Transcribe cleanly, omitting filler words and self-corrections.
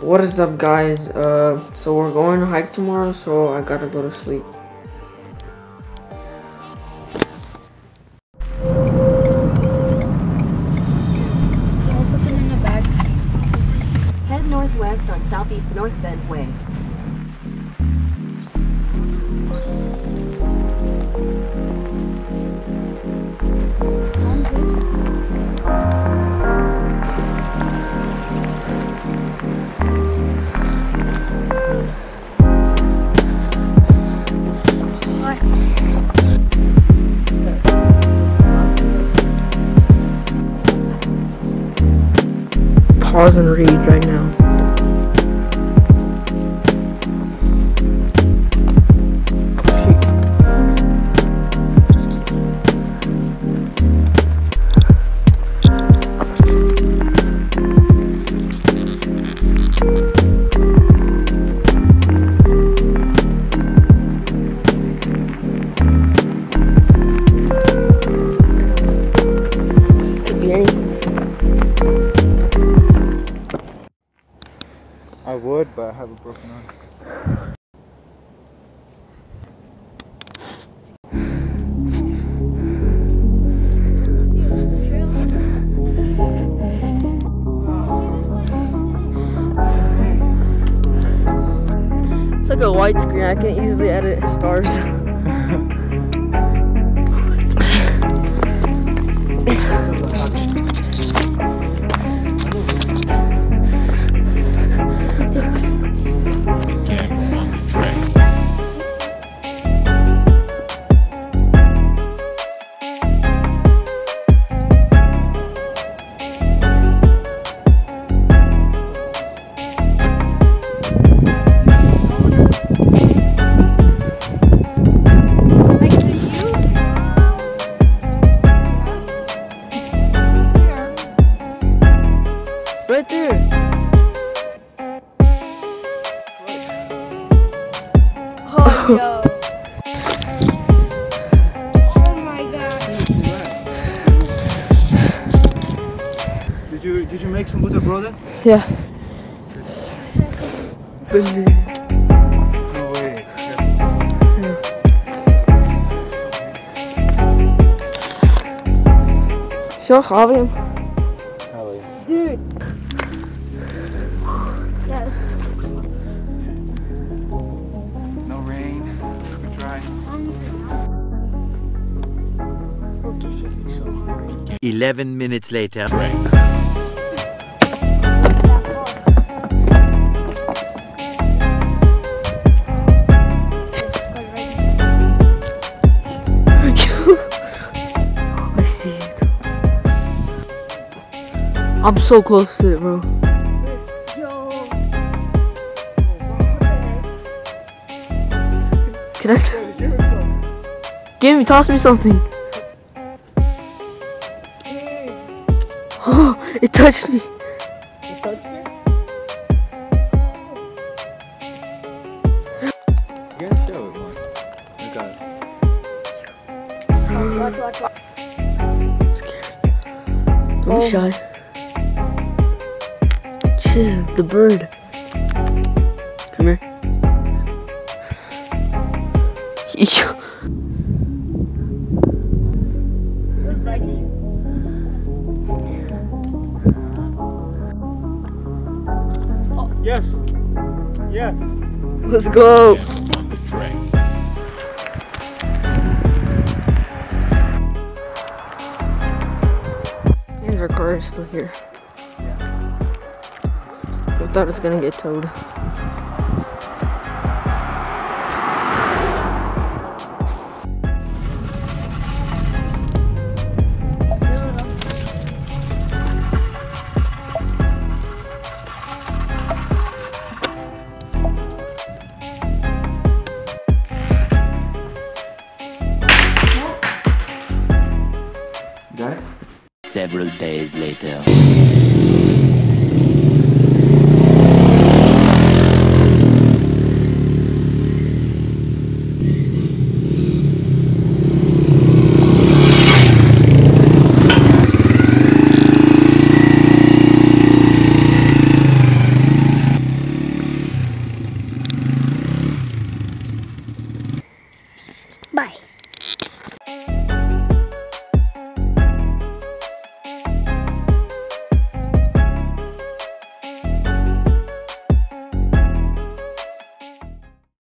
What is up, guys? So we're going to hike tomorrow, so I gotta go to sleep. Head northwest on Southeast North Bend Way. Pause and read right now. I would, but I have a broken arm. It's like a white screen, I can easily edit stars. Right there. Oh, yo. Oh my God. Did you make some with the brother? Yeah. No way. Yeah. So Javi. Dude. Yes. No rain. Super dry. Okay. 11 minutes later. Right. I'm so close to it, bro. Can I? Give me, toss me something. Oh, it touched me. It touched you? You gotta show it, man. You got it. Watch, watch, watch. I'm scared. Don't be shy. The bird. Come here. Who's biting you? Oh. Yes. Yes. Let's go. And our car is still here. I thought it was gonna get towed. Got it? Several days later.